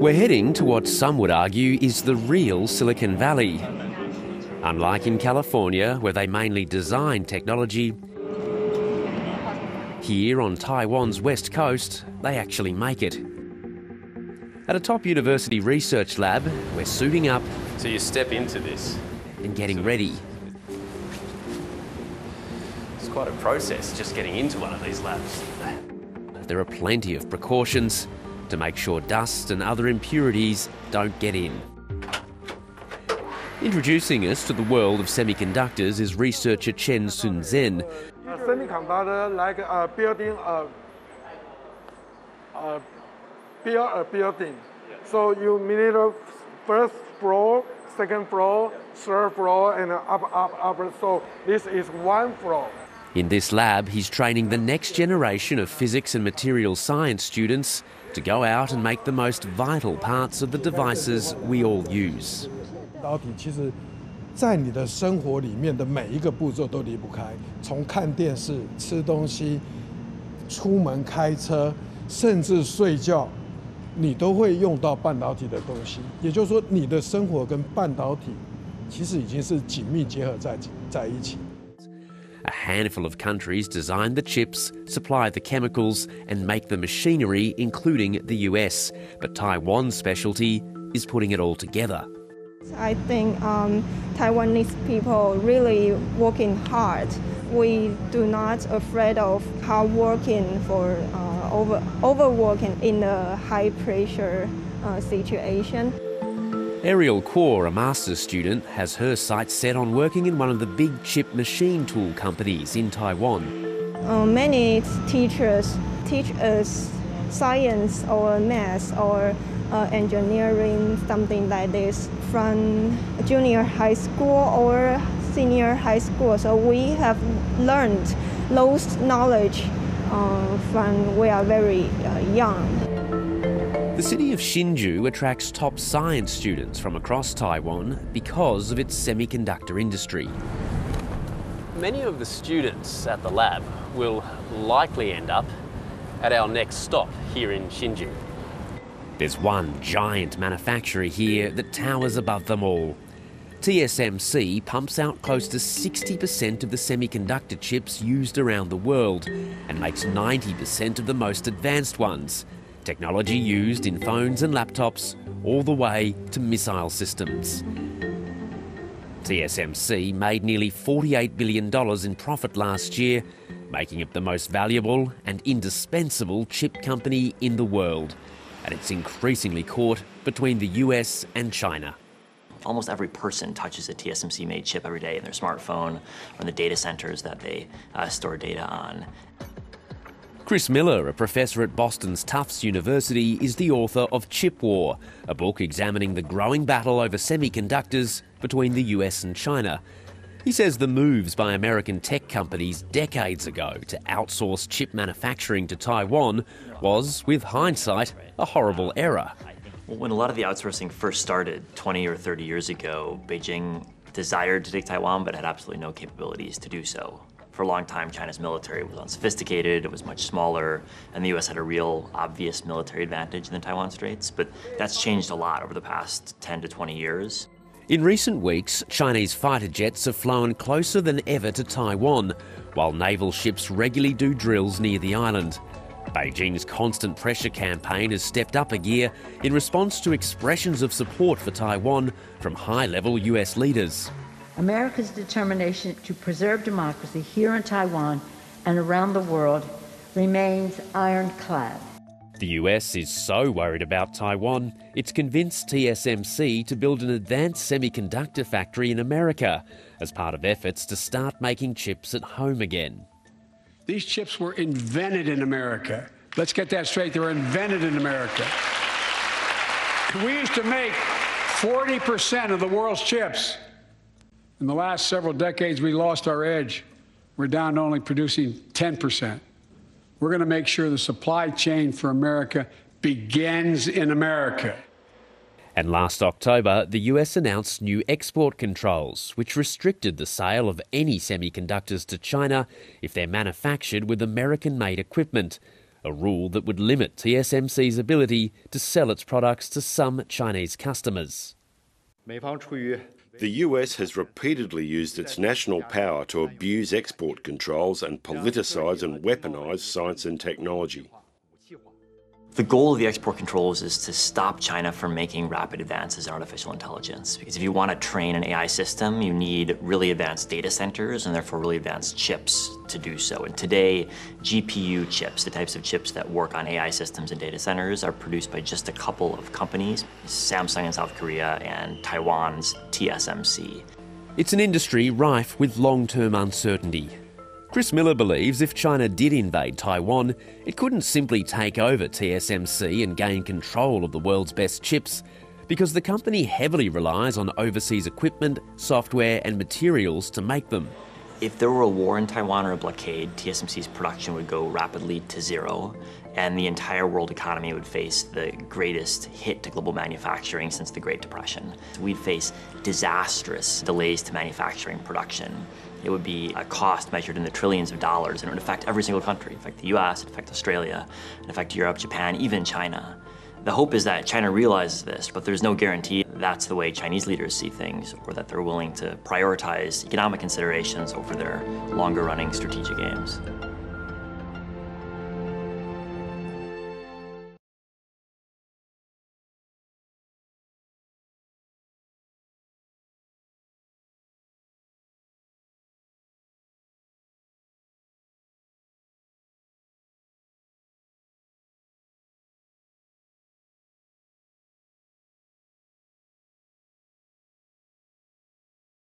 We're heading to what some would argue is the real Silicon Valley. Unlike in California, where they mainly design technology, here on Taiwan's west coast, they actually make it. At a top university research lab, we're suiting up. So you step into this. And getting ready. It's quite a process just getting into one of these labs. There are plenty of precautions to make sure dust and other impurities don't get in. Introducing us to the world of semiconductors is researcher Chen Sun-Zen. Semiconductor like building build a building. So you measure first floor, second floor, third floor, and upper. So this is one floor. In this lab, he's training the next generation of physics and material science students to go out and make the most vital parts of the devices we all use. A handful of countries design the chips, supply the chemicals, and make the machinery, including the US. But Taiwan's specialty is putting it all together. I think Taiwanese people really working hard. We do not afraid of hard working for overworking in a high pressure situation. Ariel Kuo, a master's student, has her sights set on working in one of the big chip machine tool companies in Taiwan. Many teachers teach us science or math or engineering, something like this, from junior high school or senior high school. So we have learned those knowledge from we are very young. The city of Hsinchu attracts top science students from across Taiwan because of its semiconductor industry. Many of the students at the lab will likely end up at our next stop here in Hsinchu. There's one giant manufacturer here that towers above them all. TSMC pumps out close to 60% of the semiconductor chips used around the world and makes 90% of the most advanced ones. Technology used in phones and laptops, all the way to missile systems. TSMC made nearly $48 billion in profit last year, making it the most valuable and indispensable chip company in the world. And it's increasingly caught between the US and China. Almost every person touches a TSMC-made chip every day in their smartphone or in the data centers that they store data on. Chris Miller, a professor at Boston's Tufts University, is the author of Chip War, a book examining the growing battle over semiconductors between the US and China. He says the moves by American tech companies decades ago to outsource chip manufacturing to Taiwan was, with hindsight, a horrible error. When a lot of the outsourcing first started 20 or 30 years ago, Beijing desired to take Taiwan but had absolutely no capabilities to do so. For a long time, China's military was unsophisticated, it was much smaller, and the US had a real obvious military advantage in the Taiwan Straits, but that's changed a lot over the past 10 to 20 years. In recent weeks, Chinese fighter jets have flown closer than ever to Taiwan, while naval ships regularly do drills near the island. Beijing's constant pressure campaign has stepped up a gear in response to expressions of support for Taiwan from high-level US leaders. America's determination to preserve democracy here in Taiwan and around the world remains ironclad. The US is so worried about Taiwan, it's convinced TSMC to build an advanced semiconductor factory in America as part of efforts to start making chips at home again. These chips were invented in America. Let's get that straight, they were invented in America. We used to make 40% of the world's chips. In the last several decades, we lost our edge. We're down to only producing 10%. We're going to make sure the supply chain for America begins in America. And last October, the US announced new export controls, which restricted the sale of any semiconductors to China if they're manufactured with American-made equipment, a rule that would limit TSMC's ability to sell its products to some Chinese customers. The US has repeatedly used its national power to abuse export controls and politicise and weaponise science and technology. The goal of the export controls is to stop China from making rapid advances in artificial intelligence. Because if you want to train an AI system, you need really advanced data centers and therefore really advanced chips to do so. And today, GPU chips, the types of chips that work on AI systems and data centers, are produced by just a couple of companies, Samsung in South Korea and Taiwan's TSMC. It's an industry rife with long-term uncertainty. Chris Miller believes if China did invade Taiwan, it couldn't simply take over TSMC and gain control of the world's best chips, because the company heavily relies on overseas equipment, software and materials to make them. If there were a war in Taiwan or a blockade, TSMC's production would go rapidly to zero, and the entire world economy would face the greatest hit to global manufacturing since the Great Depression. We'd face disastrous delays to manufacturing production. It would be a cost measured in the trillions of dollars, and it would affect every single country. It'd affect the US, it'd affect Australia, it'd affect Europe, Japan, even China. The hope is that China realizes this, but there's no guarantee that's the way Chinese leaders see things, or that they're willing to prioritize economic considerations over their longer-running strategic aims.